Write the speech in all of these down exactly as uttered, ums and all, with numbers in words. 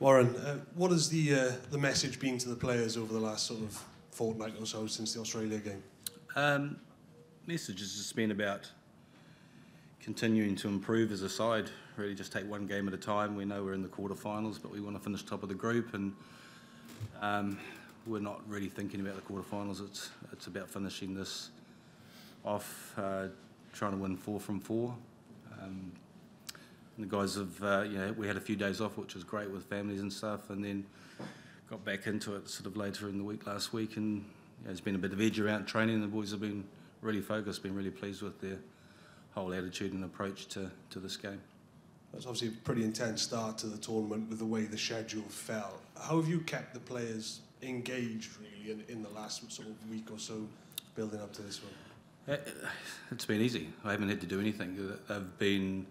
Warren, uh, what has the uh, the message been to the players over the last sort of fortnight or so since the Australia game? Um, message has just been about continuing to improve as a side. Really, just take one game at a time. We know we're in the quarterfinals, but we want to finish top of the group, and um, we're not really thinking about the quarterfinals. It's it's about finishing this off, uh, trying to win four from four. Um, The guys have, uh, you know, we had a few days off, which was great with families and stuff, and then got back into it sort of later in the week last week. And you know, there's been a bit of edge around training. The boys have been really focused, been really pleased with their whole attitude and approach to, to this game. That's obviously a pretty intense start to the tournament with the way the schedule fell. How have you kept the players engaged, really, in, in the last sort of week or so building up to this one? It's been easy. I haven't had to do anything. They've been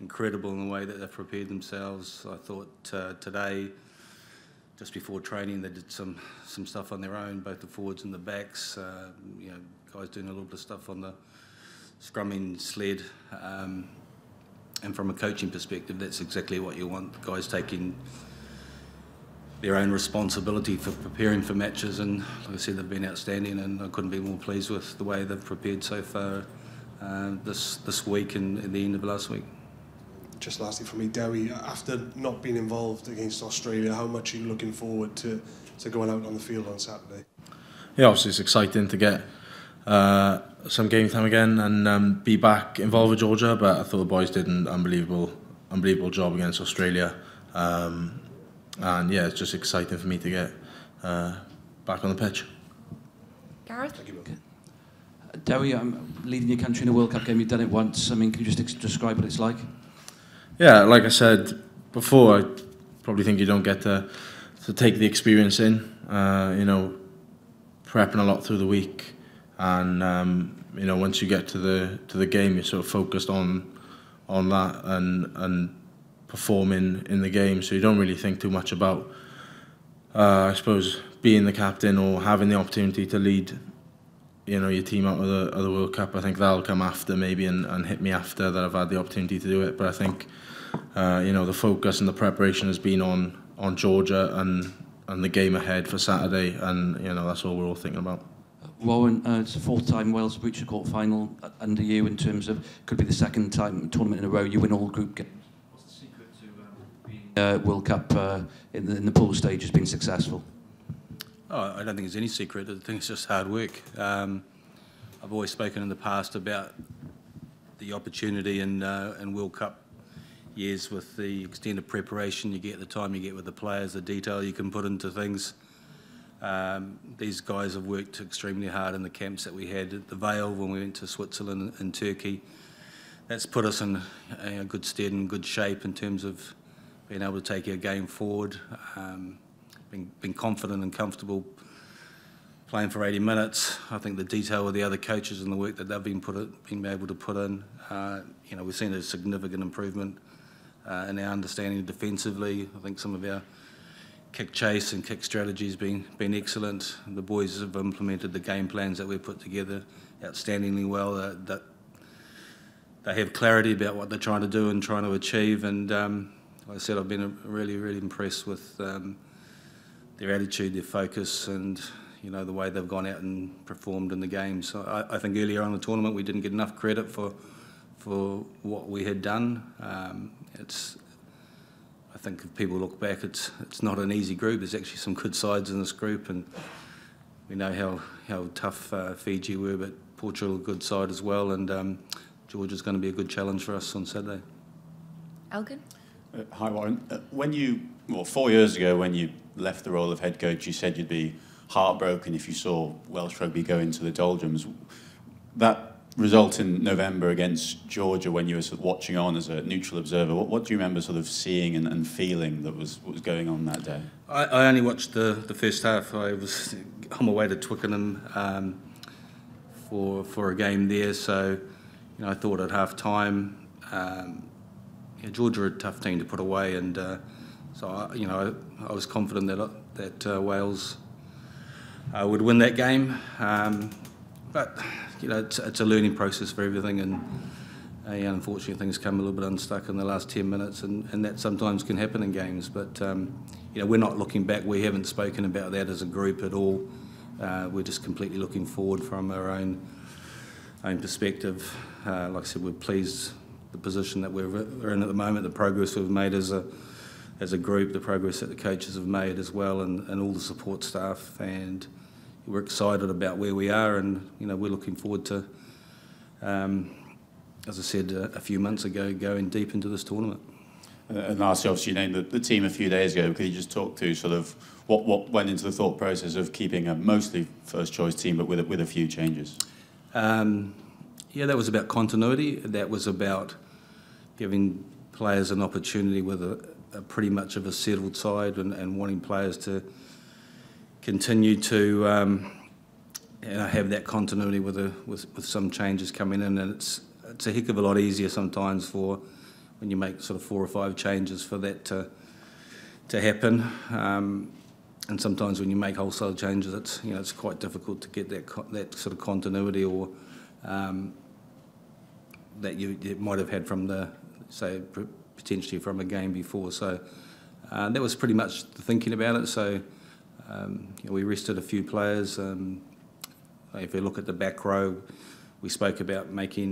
incredible in the way that they've prepared themselves. I thought uh, today, just before training, they did some some stuff on their own, both the forwards and the backs. Uh, you know, guys doing a little bit of stuff on the scrumming sled. Um, and from a coaching perspective, that's exactly what you want. The guys taking their own responsibility for preparing for matches, and like I said, they've been outstanding, and I couldn't be more pleased with the way they've prepared so far uh, this this week and at the end of last week. Just lastly for me, Dewi, after not being involved against Australia, how much are you looking forward to, to going out on the field on Saturday? Yeah, obviously it's exciting to get uh, some game time again and um, be back involved with Georgia, but I thought the boys did an unbelievable, unbelievable job against Australia. Um, and yeah, it's just exciting for me to get uh, back on the pitch. Gareth? Thank you, Bill. Uh, Dewi, um, leading your country in a World Cup game, you've done it once. I mean, can you just ex describe what it's like? Yeah, like I said before, I probably think you don't get to, to take the experience in, uh, you know, prepping a lot through the week, and um, you know, once you get to the to the game, you're sort of focused on on that and and performing in the game, so you don't really think too much about, uh, I suppose, being the captain or having the opportunity to lead, you know, your team out of the, of the World Cup. I think that'll come after maybe and, and hit me after that I've had the opportunity to do it. But I think, uh, you know, the focus and the preparation has been on on Georgia and and the game ahead for Saturday, and you know that's all we're all thinking about. Warren, uh, it's the fourth time Wales reached a quarter final under you. In terms of, could be the second time tournament in a row you win all group games. What's the secret to being uh, World Cup uh, in, the, in the pool stage has been successful? Oh, I don't think there's any secret. I think it's just hard work. Um, I've always spoken in the past about the opportunity in, uh, in World Cup years with the extended preparation you get, the time you get with the players, the detail you can put into things. Um, these guys have worked extremely hard in the camps that we had at the Vale when we went to Switzerland and Turkey. That's put us in a good stead and good shape in terms of being able to take our game forward. Um, Being, being confident and comfortable playing for eighty minutes. I think the detail of the other coaches and the work that they've been put in, being able to put in, uh, you know, we've seen a significant improvement uh, in our understanding defensively. I think some of our kick chase and kick strategies been been excellent. The boys have implemented the game plans that we've put together outstandingly well. Uh, that they have clarity about what they're trying to do and trying to achieve. And um, like I said, I've been really, really impressed with. Um, Their attitude, their focus, and you know the way they've gone out and performed in the game. So I, I think earlier on in the tournament we didn't get enough credit for for what we had done. Um, it's I think if people look back, it's it's not an easy group. There's actually some good sides in this group, and we know how how tough uh, Fiji were, but Portugal a good side as well, and um, Georgia's going to be a good challenge for us on Saturday. Elgin. Uh, hi Warren. Uh, when you well four years ago when you left the role of head coach, you said you'd be heartbroken if you saw Welsh rugby go into the doldrums. That result in November against Georgia, when you were sort of watching on as a neutral observer, what, what do you remember sort of seeing and, and feeling that was what was going on that day? I, I only watched the, the first half. I was on my way to Twickenham um, for for a game there, so you know I thought at half time, um, yeah, Georgia are a tough team to put away, and uh, so, you know, I was confident that, that uh, Wales uh, would win that game. Um, but, you know, it's, it's a learning process for everything, and Uh, yeah, unfortunately, things come a little bit unstuck in the last ten minutes, and, and that sometimes can happen in games. But um, you know, we're not looking back. We haven't spoken about that as a group at all. Uh, we're just completely looking forward from our own own perspective. Uh, like I said, we're pleased the position that we're in at the moment, the progress we've made as a as a group, the progress that the coaches have made as well, and, and all the support staff. And we're excited about where we are, and you know, we're looking forward to. Um, As I said uh, a few months ago, going deep into this tournament. Uh, and lastly, obviously, you named the, the team a few days ago. Could you just talk to sort of what, what went into the thought process of keeping a mostly first-choice team, but with a, with a few changes? Um, yeah, that was about continuity. That was about giving players an opportunity with a, a pretty much of a settled side, and, and wanting players to continue to um, you know, have that continuity with, a, with, with some changes coming in, and it's. It's a heck of a lot easier sometimes for when you make sort of four or five changes for that to, to happen, um, and sometimes when you make wholesale changes, it's you know it's quite difficult to get that that sort of continuity or um, that you it might have had from the say potentially from a game before. So uh, that was pretty much the thinking about it. So um, you know, we rested a few players. Um, if you look at the back row, we spoke about making.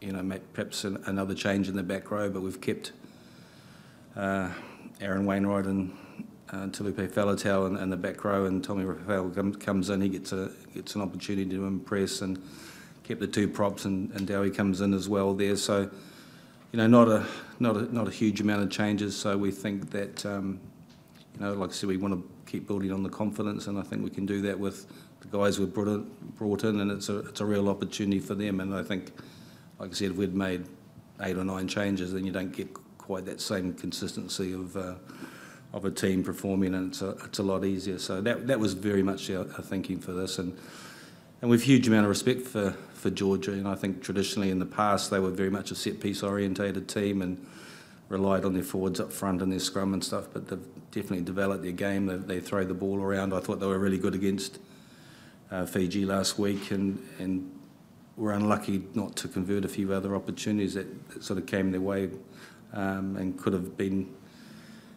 You know, perhaps an, another change in the back row, but we've kept uh, Aaron Wainwright and uh, Taulupe Faletau in, in the back row, and Tommy Raphael com comes in. He gets a gets an opportunity to impress, and kept the two props, and, and Dewi comes in as well there. So, you know, not a not a not a huge amount of changes. So we think that um, you know, like I said, we want to keep building on the confidence, and I think we can do that with the guys we've brought in, brought in, and it's a it's a real opportunity for them, and I think. Like I said, if we'd made eight or nine changes, then you don't get quite that same consistency of uh, of a team performing, and it's a, it's a lot easier. So that that was very much our, our thinking for this, and and we've huge amount of respect for for Georgia, and I think traditionally in the past they were very much a set piece orientated team and relied on their forwards up front and their scrum and stuff. But they've definitely developed their game. They, they throw the ball around. I thought they were really good against uh, Fiji last week, and and. We're unlucky not to convert a few other opportunities that, that sort of came their way, um, and could have been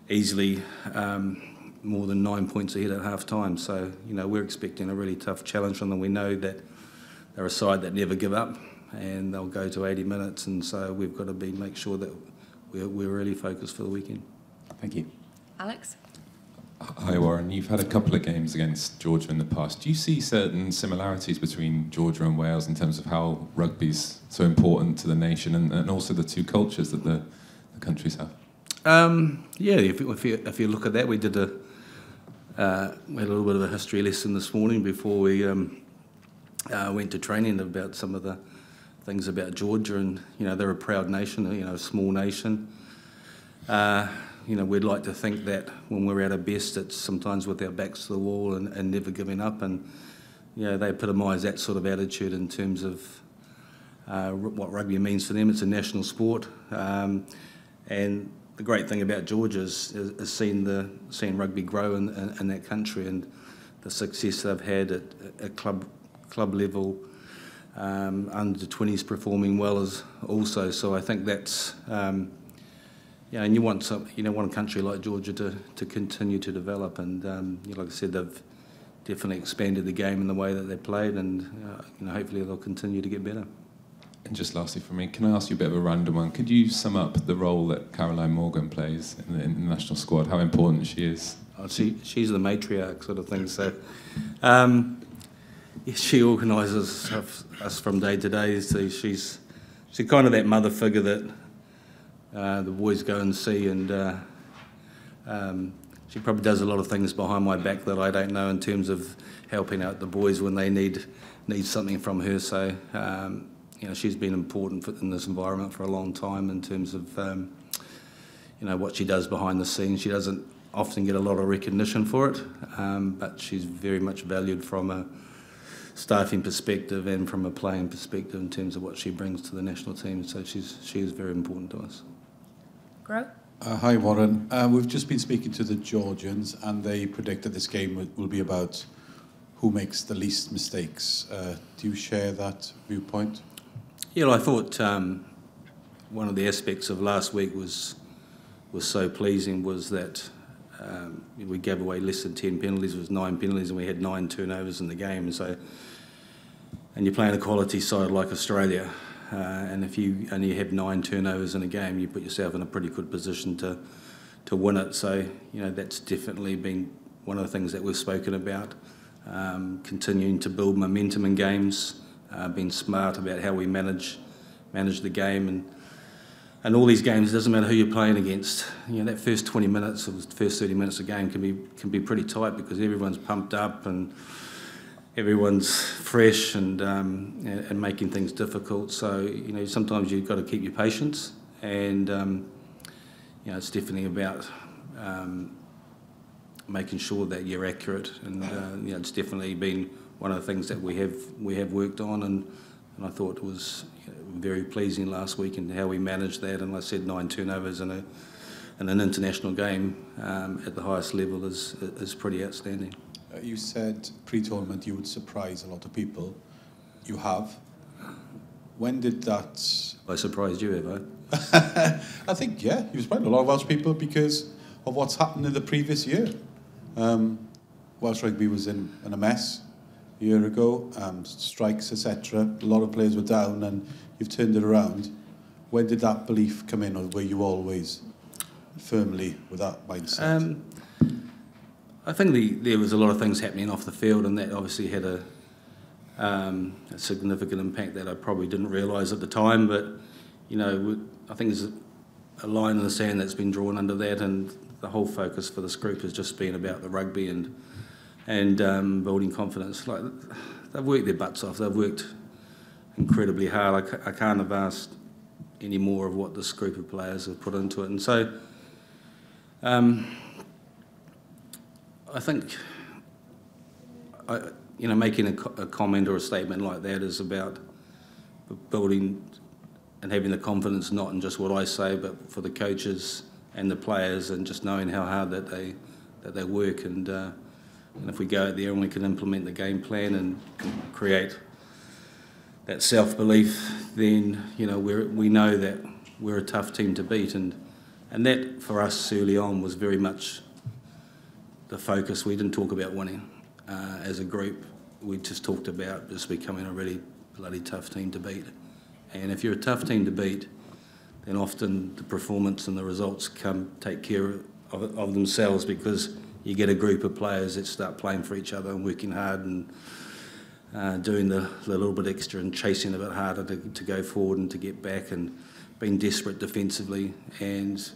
easily um, more than nine points ahead at half time. So, you know, we're expecting a really tough challenge from them. We know that they're a side that never give up, and they'll go to eighty minutes, and so we've got to be make sure that we're, we're really focused for the weekend. Thank you. Alex? Hi Warren, you've had a couple of games against Georgia in the past. Do you see certain similarities between Georgia and Wales in terms of how rugby's so important to the nation, and, and also the two cultures that the, the countries have? Um, yeah, if, if, you, if you look at that, we did a uh, we had a little bit of a history lesson this morning before we um, uh, went to training about some of the things about Georgia, and you know they're a proud nation, you know, a small nation. Uh, You know, we'd like to think that when we're at our best, it's sometimes with our backs to the wall and, and never giving up. And, you know, they epitomise that sort of attitude in terms of uh, what rugby means for them. It's a national sport. Um, and the great thing about Georgia is, is, is seeing, the, seeing rugby grow in, in, in that country, and the success they've had at, at club, club level, um, under twenties performing well as also. So I think that's... Um, Yeah, and you want some, you know, one country like Georgia to, to continue to develop, and um, you know, like I said, they've definitely expanded the game in the way that they played, and uh, you know, hopefully they'll continue to get better. And just lastly for me, can I ask you a bit of a random one? Could you sum up the role that Caroline Morgan plays in the, in the national squad? How important she is? Oh, she she's the matriarch sort of thing. So, um, yeah, she organises us from day to day. So she's she's kind of that mother figure that. Uh, the boys go and see, and uh, um, she probably does a lot of things behind my back that I don't know in terms of helping out the boys when they need need something from her. So um, you know, she's been important for, in this environment for a long time in terms of um, you know what she does behind the scenes. She doesn't often get a lot of recognition for it, um, but she's very much valued from a staffing perspective and from a playing perspective in terms of what she brings to the national team. So she's she is very important to us. Greg? Uh, hi, Warren. Uh, we've just been speaking to the Georgians, and they predict that this game will be about who makes the least mistakes. Uh, do you share that viewpoint? Yeah, well, I thought um, one of the aspects of last week was was so pleasing was that um, we gave away less than ten penalties. It was nine penalties, and we had nine turnovers in the game. And so, and you're playing a quality side like Australia, uh, and if you only have nine turnovers in a game, you put yourself in a pretty good position to to win it. So, you know, that's definitely been one of the things that we've spoken about. Um, continuing to build momentum in games, uh, being smart about how we manage manage the game, and and all these games, it doesn't matter who you're playing against. You know, that first twenty minutes or the first thirty minutes of the game can be can be pretty tight because everyone's pumped up and everyone's fresh and um, and making things difficult. So, you know, sometimes you've got to keep your patience, and um, you know, it's definitely about Um, making sure that you're accurate, and uh, you know, it's definitely been one of the things that we have we have worked on, and, and I thought it was you know, very pleasing last week and how we managed that. And like I said, nine turnovers in a in an international game um, at the highest level is is pretty outstanding. Uh, you said pre-tournament you would surprise a lot of people. You have. When did that? I surprised you, have I? I think yeah, you surprised a lot of Welsh people because of what's happened in the previous year. Um, Welsh rugby was in, in a mess a year ago, um, strikes, et cetera. A lot of players were down, and you've turned it around. When did that belief come in, or were you always firmly with that mindset? Um, I think the, there was a lot of things happening off the field, and that obviously had a, um, a significant impact that I probably didn't realise at the time. But, you know, I think there's a line in the sand that's been drawn under that, and the whole focus for this group has just been about the rugby and and um, building confidence. Like, they've worked their butts off. They've worked incredibly hard. I, c I can't have asked any more of what this group of players have put into it. And so, um, I think, I, you know, making a, co a comment or a statement like that is about building and having the confidence, not in just what I say, but for the coaches and the players, and just knowing how hard that they that they work, and uh, and if we go out there and we can implement the game plan and create that self-belief, then you know we we know that we're a tough team to beat, and and that for us early on was very much the focus. We didn't talk about winning uh, as a group. We just talked about just becoming a really bloody tough team to beat, and if you're a tough team to beat, then often the performance and the results come take care of, of themselves, because you get a group of players that start playing for each other and working hard and uh, doing the, the little bit extra and chasing a bit harder to, to go forward and to get back and being desperate defensively, and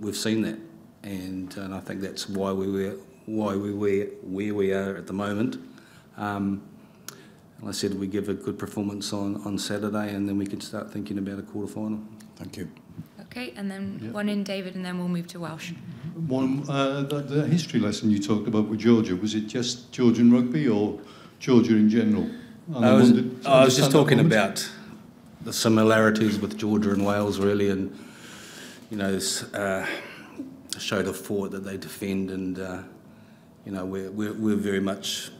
we've seen that, and, and I think that's why we were why we were where we are at the moment. Um, I said we give a good performance on, on Saturday, and then we can start thinking about a quarter-final. Thank you. Okay, and then yep. One in David, and then we'll move to Welsh. One, uh, the, the history lesson you talked about with Georgia, was it just Georgian rugby or Georgia in general? And I was, I I was just talking about the similarities with Georgia and Wales, really, and, you know, this, uh, showed a fort that they defend, and, uh, you know, we're, we're, we're very much...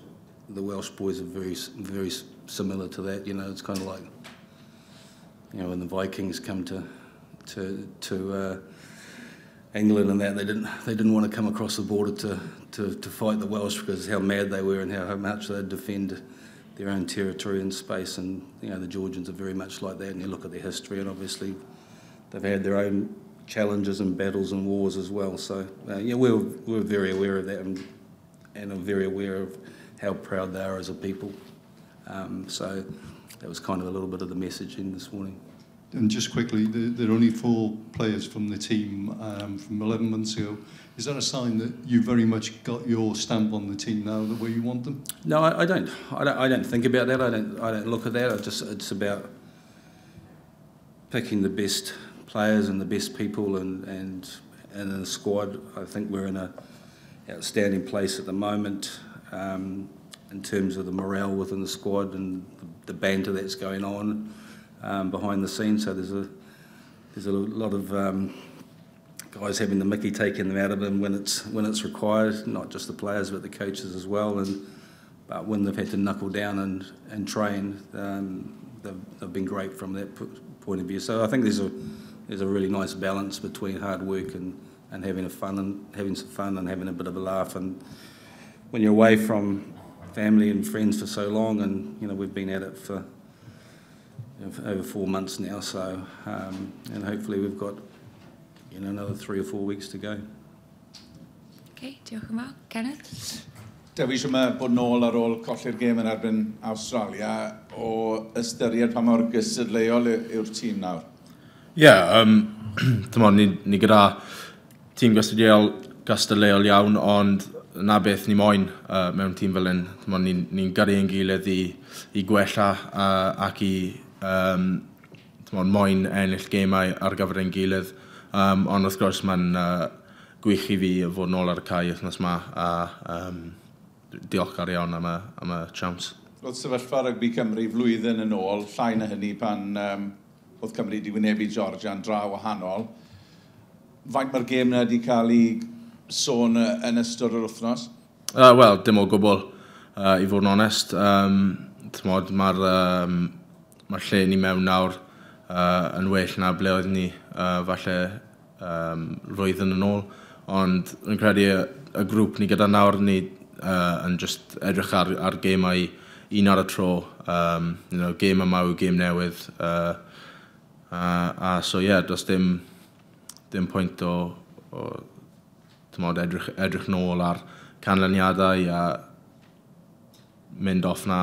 The Welsh boys are very, very similar to that. You know, it's kind of like, you know, when the Vikings come to, to, to uh, England and that, they didn't, they didn't want to come across the border to, to, to fight the Welsh because of how mad they were and how much they defend their own territory and space. And you know, the Georgians are very much like that. And you look at their history, and obviously, they've had their own challenges and battles and wars as well. So uh, yeah, we're we're very aware of that, and and are very aware of how proud they are as a people. Um, so that was kind of a little bit of the message in this morning. And just quickly, there are only four players from the team um, from eleven months ago. Is that a sign that you very much got your stamp on the team now, the way you want them? No, I, I don't. I don't. I don't think about that. I don't. I don't look at that. I just. It's about picking the best players and the best people, and and and in the squad. I think we're in a outstanding place at the moment. Um, in terms of the morale within the squad and the banter that's going on um, behind the scenes, so there's a there's a lot of um, guys having the mickey taken them out of them when it's when it's required, not just the players but the coaches as well. And but when they've had to knuckle down and and train, um, they've, they've been great from that point of view. So I think there's a there's a really nice balance between hard work and, and having a fun and having some fun and having a bit of a laugh. And when you're away from family and friends for so long, and you know we've been at it for, you know, for over four months now. So um, and hopefully we've got you know another three or four weeks to go. Okay, diolch yn fawr. Kenneth? Dewi, eisiau ma bod nôl ar ôl colli'r gêm yn erbyn Australia o ystyried pa mor gystadleuol yw'r tîm nawr? Ie, ni gyda tîm gystadleuol iawn, ond na beth ni moyn mewn tîm fel hyn. Ni'n gyrru ein gilydd i gwella ac i moyn ennill gemau ar gyfer ein gilydd, ond wrth gwrs mae'n gwych i fi fod nôl ar y cae wythnos yma. Diolchgar iawn am y chance. Roedd sefyllfa rygbi Cymru flwyddyn yn ôl, llai na hynny pan oedd Cymru wedi wynebu Georgia yn draw wahanol. Faint mae'r gêm yna wedi cael ei sôn yn ystod yr wythnos? Wel, dim o gwbl, i fod yn onest. Mae'r lle ni mewn nawr yn well na ble oedd ni falle flwyddyn yn ôl. Ond yn credu y grŵp ni gyda nawr ni yn just edrych ar gemau un ar y tro. Gem yma yw gem newydd. So ie, does dim pwynt o edrych nôl ar canlyniadau a mynd off na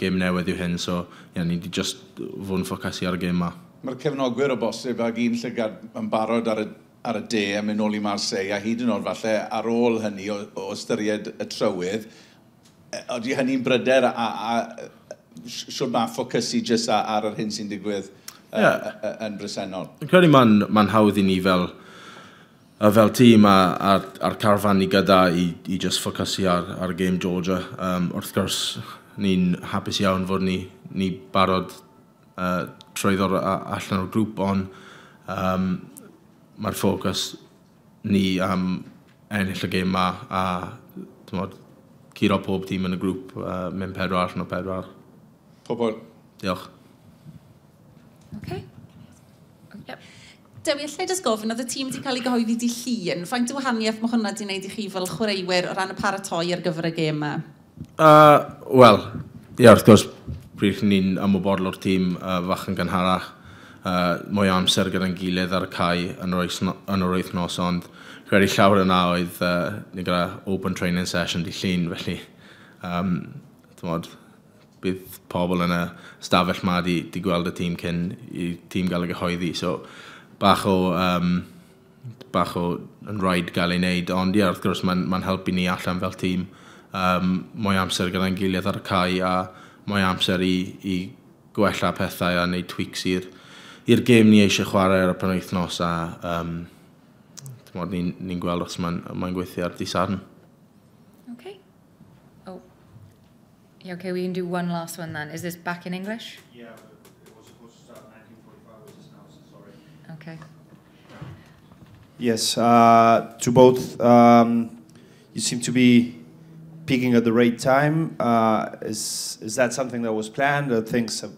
gem newydd yw hyn. So ie, ni wedi just fod yn ffocysu ar y gem yma. Mae'r cefnogwyr o bosib ag un llygad yn barod ar y ar y de a mynd nôl i Marseille, a hyd yn oed falle ar ôl hynny o ystyried y trywydd, ydy hynny'n bryder a siwr mae ffocysu jyst ar yr hyn sy'n digwydd yn bresennol? Yn credu mae'n hawdd i ni fel tîm a'r carfan ni gyda i jyst ffocysu ar gêm Georgia. Wrth gwrs, ni'n hapus iawn fod ni barod trwyddo'r allan o'r grŵp, ond mae'r ffocws ni am ennill y gêm yma a curo pob tîm yn y grŵp mewn pedwar allan o pedwar. Pobl. Diolch. Dewi, allai jyst gofyn, oedd y tîm wedi cael ei gyhoeddi dydd Llun. Faint o wahaniaeth mae hwnna wedi wneud i chi fel chwaraewyr o ran y paratoi ar gyfer y gêm yma? Wel, ie, wrth gwrs, pryd ni'n ymwybodol o'r tîm fach yn gynharach. Mwy o amser gyda'n gilydd ar y cae yn yr wythnos, ond credu llawer yna oedd ni gyda open training session dydd Llun, felly bydd pobl yn y stafell yma wedi gweld y tîm cyn i tîm gael ei gyhoeddi, so bach o yn rhaid gael ei wneud, ond ie, wrth gwrs, mae'n helpu ni allan fel tîm. Mwy o amser gyda'n gilydd ar y cae a mwy o amser i gwella pethau a wneud tweaks i'r i'r gêm ni eisiau chwarae ar y penwythnos a ni'n gweld os mae'n gweithio ar ddisarn. Okay. Oh. Yeah, okay, we can do one last one then. Is this back in English? Yeah, it was supposed to start in nineteen forty-five, which is now, so sorry. Okay. Yes, uh, to both, um, you seem to be peaking at the right time. Uh, is, is that something that was planned or things have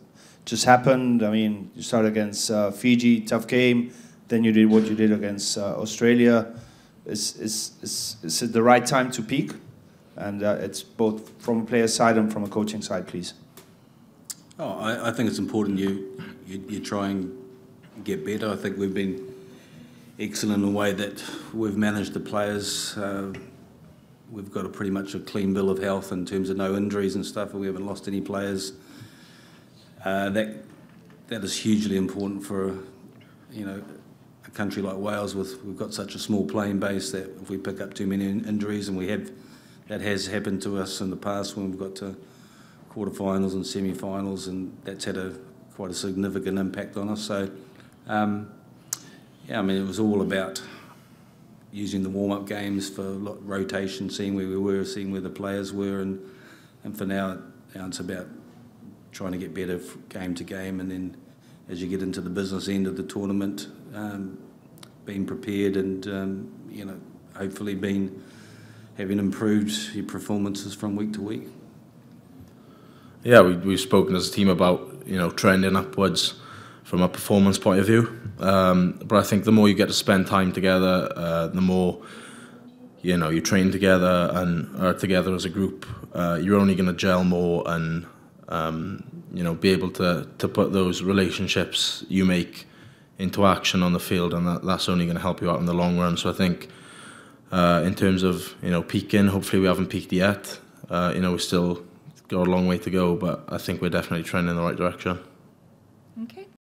just happened? I mean, you started against uh, Fiji, tough game. Then you did what you did against uh, Australia. Is, is, is, is it the right time to peak? And uh, it's both from a player side and from a coaching side, please. Oh, I, I think it's important you, you, you try and get better. I think we've been excellent in the way that we've managed the players. Uh, we've got a pretty much a clean bill of health in terms of no injuries and stuff, and we haven't lost any players. Uh, that that is hugely important for you know a country like Wales. With we've got such a small playing base that if we pick up too many injuries, and we have that has happened to us in the past when we've got to quarterfinals and semi-finals, and that's had a quite a significant impact on us. So um, yeah, I mean it was all about using the warm-up games for rotation, seeing where we were, seeing where the players were, and and for now, now it's about trying to get better game to game, and then as you get into the business end of the tournament, um, being prepared and um, you know hopefully being having improved your performances from week to week. Yeah, we, we've spoken as a team about you know trending upwards from a performance point of view. Um, but I think the more you get to spend time together, uh, the more, you know, you train together and are together as a group, uh, you're only going to gel more and, um, you know, be able to, to put those relationships you make into action on the field, and that, that's only going to help you out in the long run. So I think uh, in terms of, you know, peaking, hopefully we haven't peaked yet. Uh, you know, we've still got a long way to go, but I think we're definitely trending in the right direction. Okay.